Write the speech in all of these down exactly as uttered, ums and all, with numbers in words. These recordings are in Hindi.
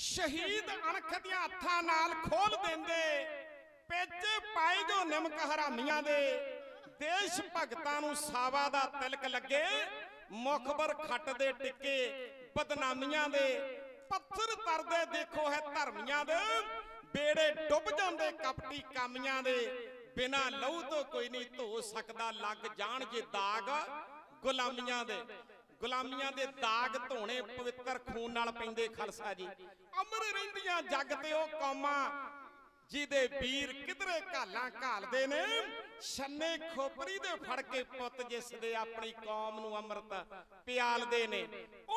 शहीद अणख दियां हत्थां नाल खोल देंदे पेचे पाए जो निमक हरामियां दे देश भगतां नूं सावा दा तिलक लगे मुखबर खट दे टिके बदनामियां दे पत्थर तरदे देखो है धर्मियां दे बेड़े डुब जांदे कपटी कामियां दे बिना लहू तो कोई नहीं धो सकदा लग जाण जे दाग गुलामियां दे गुलामियां दे दाग धोने पवित्र खून नाल पैंदे खालसा जी अमर रहिंदियां जग ते ओ कौमां जिहदे वीर किधरे घालां घालदे ने छन्ने खोपरी दे फड़ के पुत जिस दे अपनी कौम नूं अमृत पियालदे ने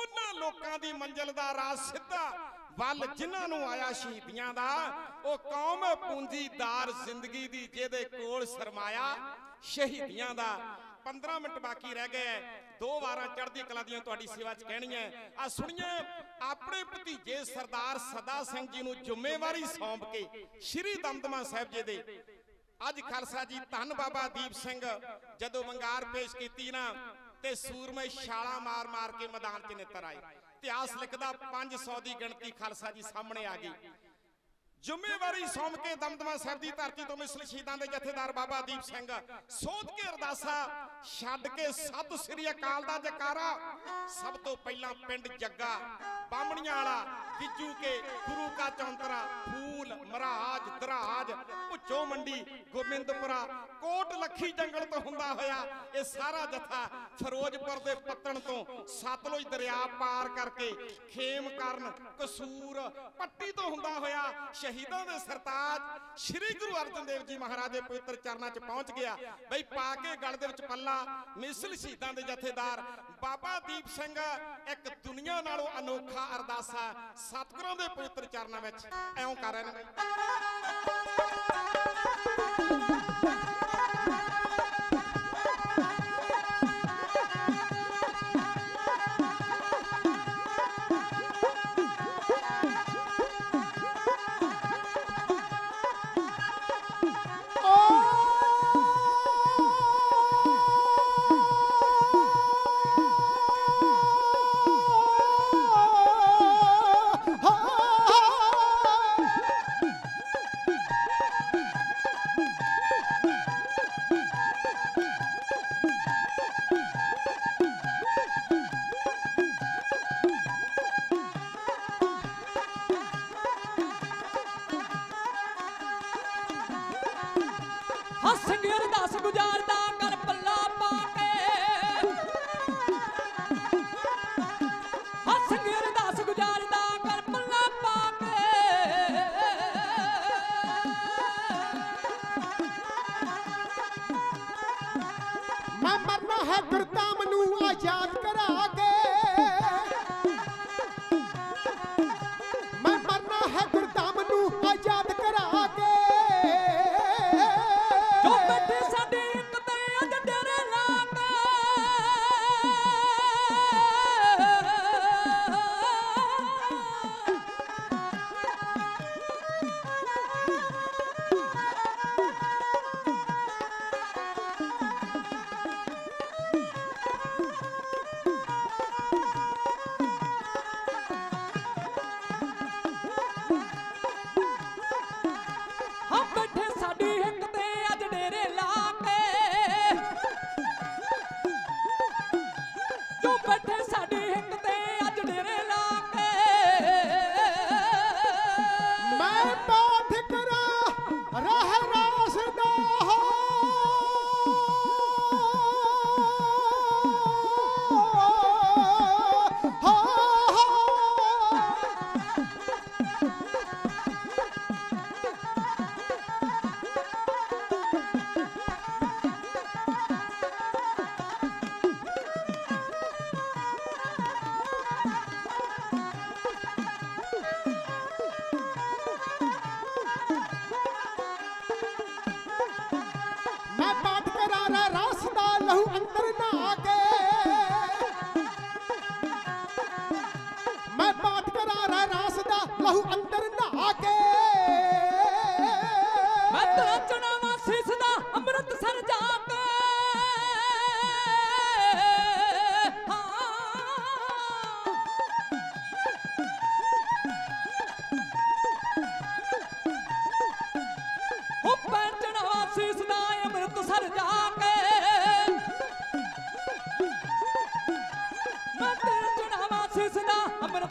उन्हां लोकां दी मंजिल दा राह सिद्धा वल जिन्हां नूं आया शहीदियां दा ओ कौम पूंजीदार जिंदगी दी जिहदे कोल सरमाया शहीदियां दा पंद्रह मिनट बाकी रह गए दो बार चढ़दी कला दी तुहाडी सेवा च कहनी है। आ सुनिए अपने भतीजे सरदार सदा सिंह जी नूं जिम्मेवारी सौंप के श्री दमदमा साहिब जी दे अज खालसा जी धन बाबा दीप सिंह जदों वंगार पेश कीती ना ते सूरमे छाला मार मार के मैदान च नेतर आए इतिहास लिखदा पांच सौ की गिणती खालसा जी सामने आ गई। जिम्मेवारी सौंप के दमदमा साहिब की धरती तो मिसल शहीदां दे जथेदार बाबा दीप सिंह सोध के अरदासा छड्ड के सति श्री अकाल दा जकारा सब तो पहला पिंड जग्गा बामणियां वाला गिज्जू के गुरू का चौंतरा फूल मराज दराज भुच्चो मंडी गोबिंदपुरा कोट लखी जंगल तो हुंदा होया ये सारा जथा फिरोजपुर के पत्तन तो सतलुज दरिया पार करके खेमकरन कसूर पट्टी तो हुंदा होया शहीदों के सरताज श्री गुरु अर्जन देव जी महाराज के पवित्र चरणों च पहुंच गया। बई पा के गल दे विच पल्ला मिसल शहीदां दे जथेदार बाबा दीप सिंह एक दुनिया नालों अनोखा अरदासा सतगुरां दे पवित्र चरणों में ऐं कर रहे हैं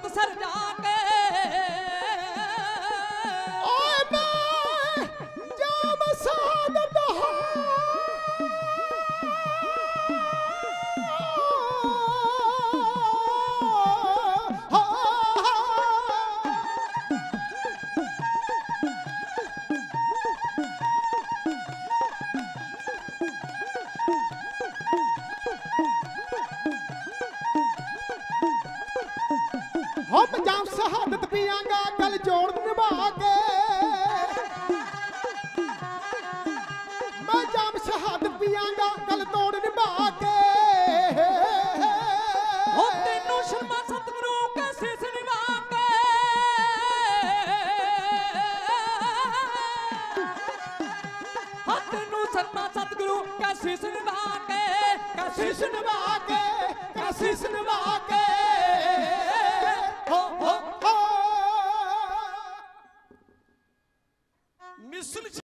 मुक्तसर जाके